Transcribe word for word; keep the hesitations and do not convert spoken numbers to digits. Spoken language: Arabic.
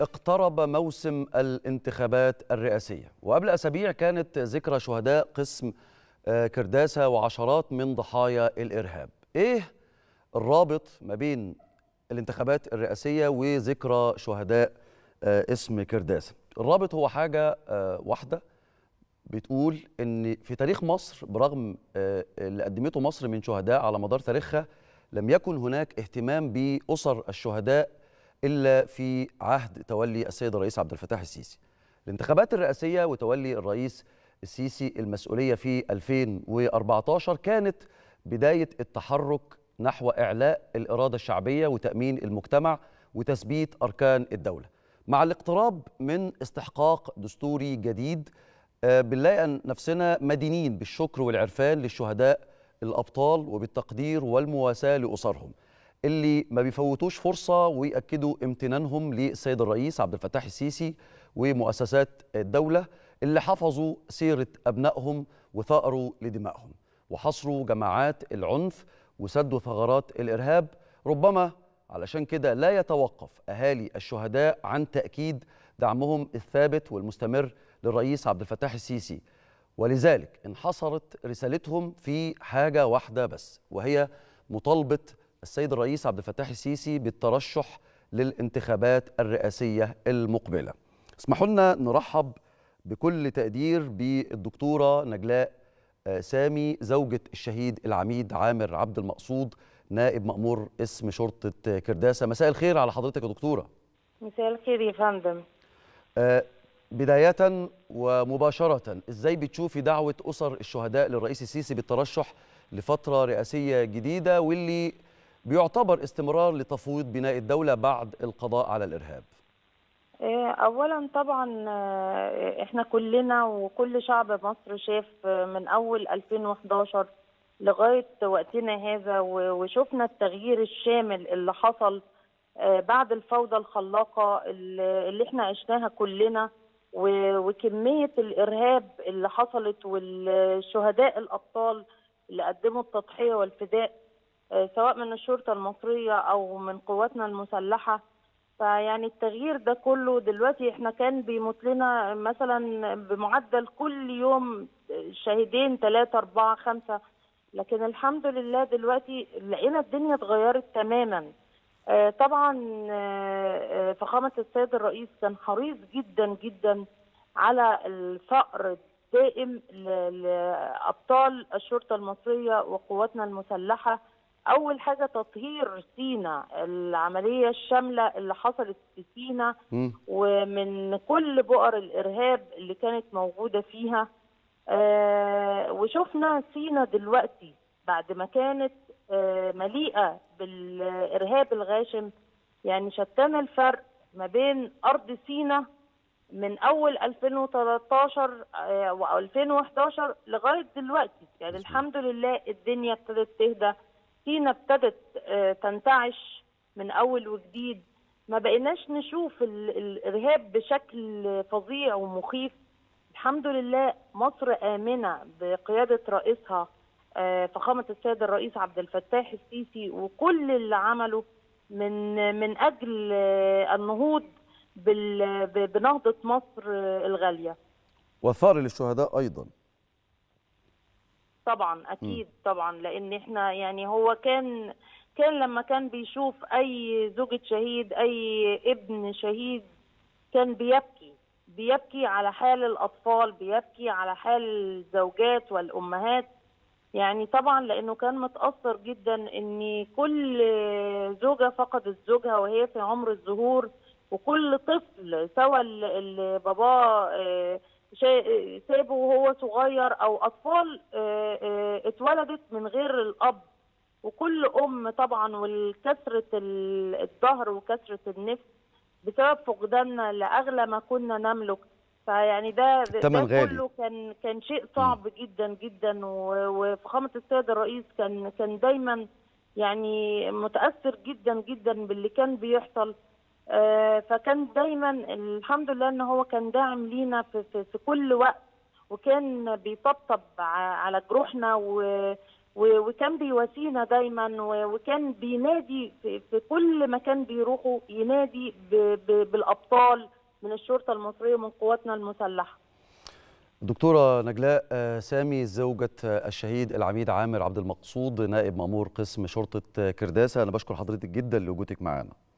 اقترب موسم الانتخابات الرئاسية، وقبل أسابيع كانت ذكرى شهداء قسم كرداسة وعشرات من ضحايا الإرهاب. إيه الرابط ما بين الانتخابات الرئاسية وذكرى شهداء اسم كرداسة؟ الرابط هو حاجة واحدة، بتقول إن في تاريخ مصر برغم اللي قدمته مصر من شهداء على مدار تاريخها لم يكن هناك اهتمام بأسر الشهداء إلا في عهد تولي السيد الرئيس عبد الفتاح السيسي. الانتخابات الرئاسية وتولي الرئيس السيسي المسؤولية في ألفين وأربعة عشر كانت بداية التحرك نحو إعلاء الإرادة الشعبية وتأمين المجتمع وتثبيت أركان الدولة. مع الاقتراب من استحقاق دستوري جديد بنلاقي أن نفسنا مدينين بالشكر والعرفان للشهداء الأبطال وبالتقدير والمواساة لأسرهم اللي ما بيفوتوش فرصة ويأكدوا امتنانهم للسيد الرئيس عبد الفتاح السيسي ومؤسسات الدولة اللي حفظوا سيرة أبنائهم وثأروا لدمائهم وحصروا جماعات العنف وسدوا ثغرات الإرهاب. ربما علشان كده لا يتوقف أهالي الشهداء عن تأكيد دعمهم الثابت والمستمر للرئيس عبد الفتاح السيسي، ولذلك انحصرت رسالتهم في حاجة واحدة بس، وهي مطالبة السيد الرئيس عبد الفتاح السيسي بالترشح للانتخابات الرئاسية المقبلة. اسمحوا لنا نرحب بكل تقدير بالدكتورة نجلاء سامي زوجة الشهيد العميد عامر عبد المقصود نائب مأمور اسم شرطة كرداسة. مساء الخير على حضرتك يا دكتورة. مساء الخير يا فندم. بداية ومباشرة، ازاي بتشوفي دعوة أسر الشهداء للرئيس السيسي بالترشح لفترة رئاسية جديدة واللي بيعتبر استمرار لتفويض بناء الدولة بعد القضاء على الإرهاب؟ أولا طبعا احنا كلنا وكل شعب مصر شاف من أول ألفين وأحد عشر لغاية وقتنا هذا وشفنا التغيير الشامل اللي حصل بعد الفوضى الخلاقة اللي احنا عشناها كلنا وكمية الإرهاب اللي حصلت والشهداء الأبطال اللي قدموا التضحية والفداء سواء من الشرطة المصرية أو من قواتنا المسلحة. فيعني التغيير ده كله دلوقتي احنا كان بيموت لنا مثلا بمعدل كل يوم شهيدين ثلاثة أربعة خمسة، لكن الحمد لله دلوقتي لقينا الدنيا اتغيرت تماما. طبعا فخامة السيد الرئيس كان حريص جدا جدا على الفقر الدائم لأبطال الشرطة المصرية وقواتنا المسلحة. أول حاجة تطهير سيناء، العملية الشاملة اللي حصلت في سيناء ومن كل بؤر الإرهاب اللي كانت موجودة فيها. آه وشفنا سيناء دلوقتي بعد ما كانت آه مليئة بالإرهاب الغاشم. يعني شتنا الفرق ما بين أرض سيناء من أول ألفين وثلاثة عشر آه و ألفين وأحد عشر لغاية دلوقتي. يعني الحمد لله الدنيا ابتدت تهدى، سيناء ابتدت تنتعش من أول وجديد، ما بقيناش نشوف الإرهاب بشكل فظيع ومخيف. الحمد لله مصر آمنة بقيادة رئيسها فخامة السيد الرئيس عبد الفتاح السيسي وكل اللي عمله من من أجل النهوض بنهضة مصر الغالية وثار للشهداء أيضا. طبعا اكيد طبعا، لان احنا يعني هو كان كان لما كان بيشوف اي زوجة شهيد اي ابن شهيد كان بيبكي بيبكي على حال الاطفال، بيبكي على حال الزوجات والامهات. يعني طبعا لانه كان متاثر جدا ان كل زوجة فقدت زوجها وهي في عمر الزهور، وكل طفل سواء اللي باباه سابه وهو صغير او اطفال اتولدت من غير الاب، وكل ام طبعا والكسرة الظهر وكسرة النفس بسبب فقداننا لاغلى ما كنا نملك. فيعني ده, ده كله كان كان شيء صعب جدا جدا. وفخامة السيد الرئيس كان كان دايما يعني متاثر جدا جدا باللي كان بيحصل. فكان دايما الحمد لله ان هو كان داعم لينا في, في, في كل وقت، وكان بيطبطب على جروحنا وكان بيواسينا دايما، وكان بينادي في كل مكان بيروحوا ينادي بالأبطال من الشرطة المصرية ومن قواتنا المسلحة. دكتورة نجلاء سامي زوجة الشهيد العميد عامر عبد المقصود، نائب مأمور قسم شرطة كرداسة، أنا بشكر حضرتك جدا لوجودك معانا.